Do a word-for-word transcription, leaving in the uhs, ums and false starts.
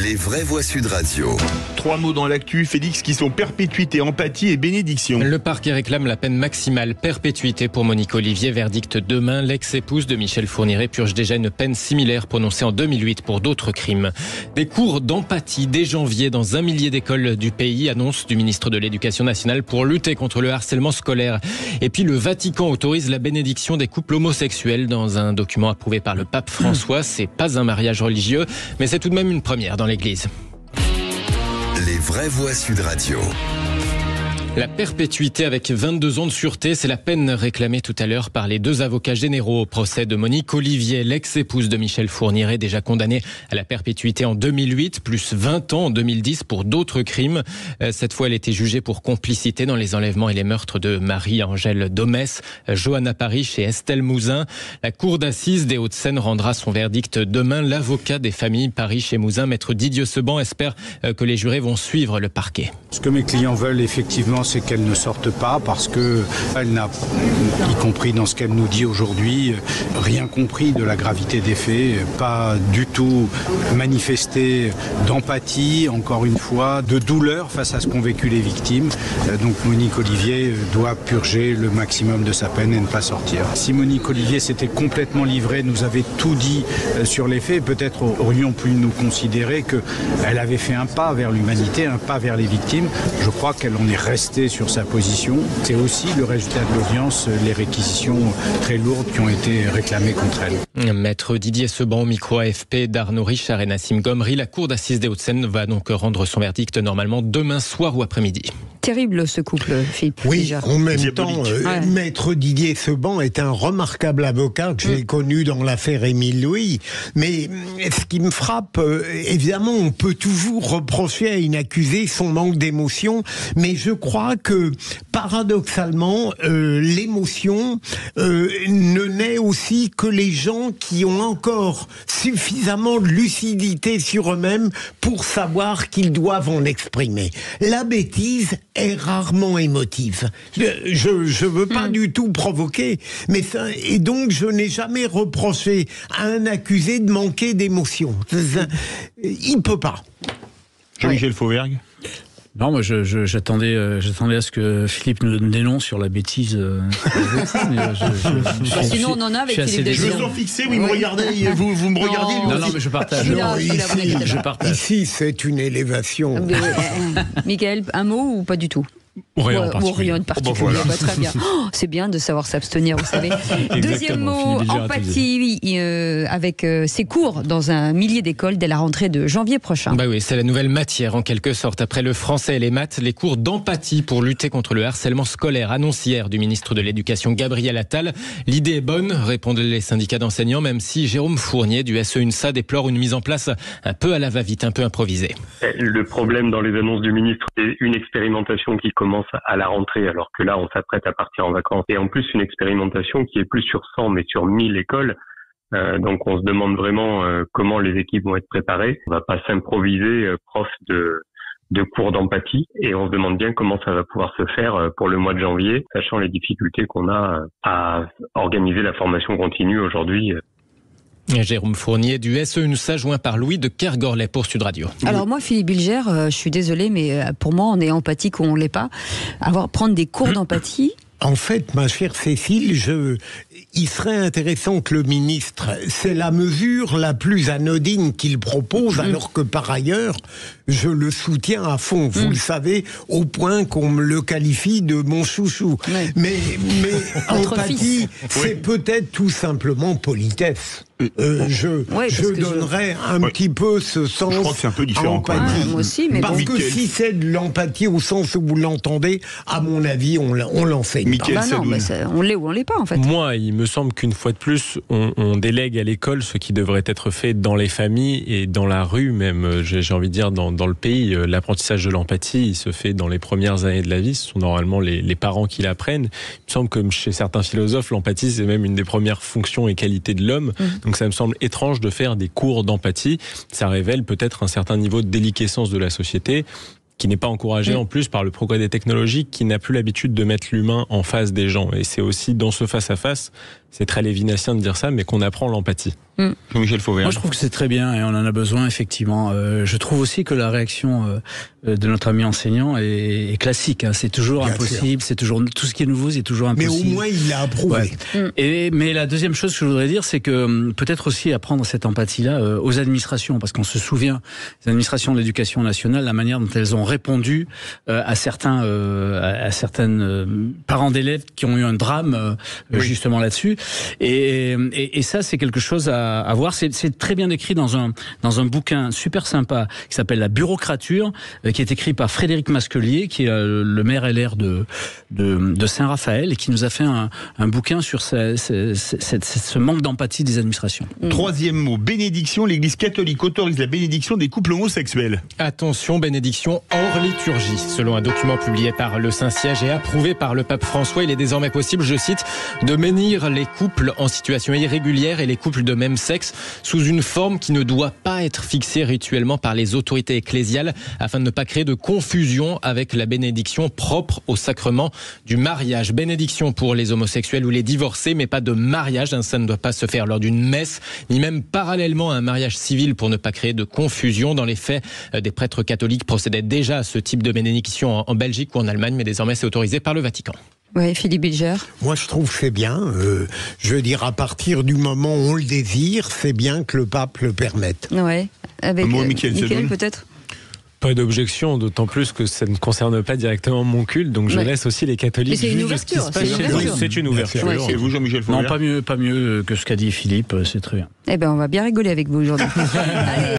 Les Vraies Voix Sud Radio. Trois mots dans l'actu, Félix, qui sont perpétuité, empathie et bénédiction. Le parquet réclame la peine maximale, perpétuité pour Monique Olivier. Verdict demain, l'ex-épouse de Michel Fourniret purge déjà une peine similaire prononcée en deux mille huit pour d'autres crimes. Des cours d'empathie dès janvier dans un millier d'écoles du pays, annonce du ministre de l'Éducation nationale pour lutter contre le harcèlement scolaire. Et puis le Vatican autorise la bénédiction des couples homosexuels dans un document approuvé par le pape François. C'est pas un mariage religieux, mais c'est tout de même une première dans l'église. Les Vraies Voix Sud Radio. La perpétuité avec vingt-deux ans de sûreté, c'est la peine réclamée tout à l'heure par les deux avocats généraux au procès de Monique Olivier, l'ex-épouse de Michel Fourniret, déjà condamnée à la perpétuité en deux mille huit, plus vingt ans en deux mille dix pour d'autres crimes. Cette fois, elle était jugée pour complicité dans les enlèvements et les meurtres de Marie-Angèle Domès, Johanna Paris et Estelle Mouzin. La cour d'assises des Hauts-de-Seine rendra son verdict demain. L'avocat des familles Paris et Mouzin, maître Didier Seban, espère que les jurés vont suivre le parquet. Ce que mes clients veulent, effectivement, c'est qu'elle ne sorte pas parce qu'elle n'a, y compris dans ce qu'elle nous dit aujourd'hui, rien compris de la gravité des faits, pas du tout manifesté d'empathie, encore une fois, de douleur face à ce qu'ont vécu les victimes. Donc Monique Olivier doit purger le maximum de sa peine et ne pas sortir. Si Monique Olivier s'était complètement livrée, nous avait tout dit sur les faits, peut-être aurions pu nous considérer qu'elle avait fait un pas vers l'humanité, un pas vers les victimes. Je crois qu'elle en est restée sur sa position. C'est aussi le résultat de l'audience, les réquisitions très lourdes qui ont été réclamées contre elle. Maître Didier Seban, micro A F P d'Arnaud Richard et Nassim Gomri. La cour d'assises des Hauts-de-Seine va donc rendre son verdict normalement demain soir ou après-midi. Terrible ce couple, Philippe. Oui, Bilger. En même temps, euh, ouais. Maître Didier Seban est un remarquable avocat que j'ai mmh. connu dans l'affaire Émile-Louis. Mais ce qui me frappe, euh, évidemment, on peut toujours reprocher à une accusée son manque d'émotion, mais je crois que paradoxalement euh, l'émotion euh, ne naît aussi que les gens qui ont encore suffisamment de lucidité sur eux-mêmes pour savoir qu'ils doivent en exprimer. La bêtise est rarement émotive. Je ne veux pas mmh. du tout provoquer, mais ça, et donc je n'ai jamais reproché à un accusé de manquer d'émotion. Il ne peut pas. Jean-Michel Fauvergue. Non, moi, je, je, j'attendais, euh, j'attendais à ce que Philippe nous donne des noms sur la bêtise. Euh, la bêtise mais, euh, je, je, je, sinon, on en a avec Philippe. Je me sens fixé, oui, me regardez, vous, vous me regardez. Non, non, non, mais je partage. Non, ici, je partage. Ici, c'est une élévation. Mais, euh, Michael, un mot ou pas du tout? Ou rien de particulier. Très bien. Oh, c'est bien de savoir s'abstenir, vous savez. Deuxième mot, empathie, euh, avec euh, ses cours dans un millier d'écoles dès la rentrée de janvier prochain. Bah oui, c'est la nouvelle matière en quelque sorte. Après le français et les maths, les cours d'empathie pour lutter contre le harcèlement scolaire, annonce hier du ministre de l'Éducation Gabriel Attal. L'idée est bonne, répondent les syndicats d'enseignants, même si Jérôme Fournier du S E UNSA déplore une mise en place un peu à la va-vite, un peu improvisée. Le problème dans les annonces du ministre, c'est une expérimentation qui commence à la rentrée, alors que là, on s'apprête à partir en vacances. Et en plus, une expérimentation qui est plus sur cent, mais sur mille écoles. Euh, donc, on se demande vraiment euh, comment les équipes vont être préparées. On ne va pas s'improviser euh, prof de, de cours d'empathie. Et on se demande bien comment ça va pouvoir se faire euh, pour le mois de janvier, sachant les difficultés qu'on a euh, à organiser la formation continue aujourd'hui. Jérôme Fournier du S E UNSA, joint par Louis de Kergorlay pour Sud Radio. Alors moi, Philippe Bilger, euh, je suis désolée, mais pour moi, on est empathique ou on ne l'est pas. Avoir, prendre des cours d'empathie... En fait, ma chère Cécile, je... il serait intéressant que le ministre, c'est la mesure la plus anodine qu'il propose, mmh. alors que par ailleurs, je le soutiens à fond, vous mmh. le savez, au point qu'on me le qualifie de mon chouchou. Oui. Mais, mais empathie, c'est oui. peut-être tout simplement politesse. Euh, je ouais, je donnerais je... un ouais. petit peu ce sens. Je crois que c'est un peu différent. Quoi. Ah, moi aussi, mais parce bon. que si c'est de l'empathie au sens où vous l'entendez, à mon avis, on, on l'enseigne pas. Bah non, bah ça, on l'est ou on l'est pas en fait. Moi, il me semble qu'une fois de plus, on, on délègue à l'école ce qui devrait être fait dans les familles et dans la rue même. J'ai, j'ai envie de dire dans, dans le pays, l'apprentissage de l'empathie, il se fait dans les premières années de la vie. Ce sont normalement les, les parents qui l'apprennent. Il me semble que chez certains philosophes, l'empathie c'est même une des premières fonctions et qualités de l'homme. Mmh. Donc ça me semble étrange de faire des cours d'empathie. Ça révèle peut-être un certain niveau de déliquescence de la société qui n'est pas encouragé mmh. en plus par le progrès des technologies, qui n'a plus l'habitude de mettre l'humain en face des gens. Et c'est aussi dans ce face-à-face, c'est très lévinassien de dire ça, mais qu'on apprend l'empathie. Mmh. Michel Fauvert. Moi, je trouve que c'est très bien et on en a besoin, effectivement. Euh, je trouve aussi que la réaction euh, de notre ami enseignant est, est classique. Hein. C'est toujours bien impossible, c'est toujours, tout ce qui est nouveau, c'est toujours impossible. Mais au moins, il l'a approuvé. Ouais. Mmh. Et, mais la deuxième chose que je voudrais dire, c'est que peut-être aussi apprendre cette empathie-là euh, aux administrations, parce qu'on se souvient des administrations de l'éducation nationale, la manière dont elles ont répondu euh, à certains euh, à, à certaines euh, parents d'élèves qui ont eu un drame euh, oui. justement là-dessus. Et, et, et ça, c'est quelque chose à à voir, c'est, c'est très bien écrit dans un, dans un bouquin super sympa qui s'appelle La Bureaucrature, qui est écrit par Frédéric Masquelier, qui est le maire L R de, de, de Saint Raphaël, et qui nous a fait un, un bouquin sur ce, ce, ce, ce, ce manque d'empathie des administrations. Troisième mot, bénédiction. L'Église catholique autorise la bénédiction des couples homosexuels. Attention, bénédiction hors liturgie. Selon un document publié par le Saint-Siège et approuvé par le pape François, il est désormais possible, je cite, de bénir les couples en situation irrégulière et les couples de même sexe sous une forme qui ne doit pas être fixée rituellement par les autorités ecclésiales afin de ne pas créer de confusion avec la bénédiction propre au sacrement du mariage. Bénédiction pour les homosexuels ou les divorcés, mais pas de mariage. Ça ne doit pas se faire lors d'une messe, ni même parallèlement à un mariage civil pour ne pas créer de confusion. Dans les faits, des prêtres catholiques procédaient déjà à ce type de bénédiction en Belgique ou en Allemagne, mais désormais c'est autorisé par le Vatican. Oui, Philippe Bilger. Moi, je trouve que c'est bien. Euh, je veux dire, à partir du moment où on le désire, c'est bien que le pape le permette. Oui, avec moi, euh, Michel, Michel peut-être. Pas d'objection, d'autant plus que ça ne concerne pas directement mon culte, donc je ouais. laisse aussi les catholiques. C'est une ouverture. C'est une ouverture. C'est une ouverture. Oui, c'est... Et vous, Jean-Michel Fauvergue ? Non, pas mieux, pas mieux que ce qu'a dit Philippe, c'est très bien. Eh bien, on va bien rigoler avec vous aujourd'hui. Allez.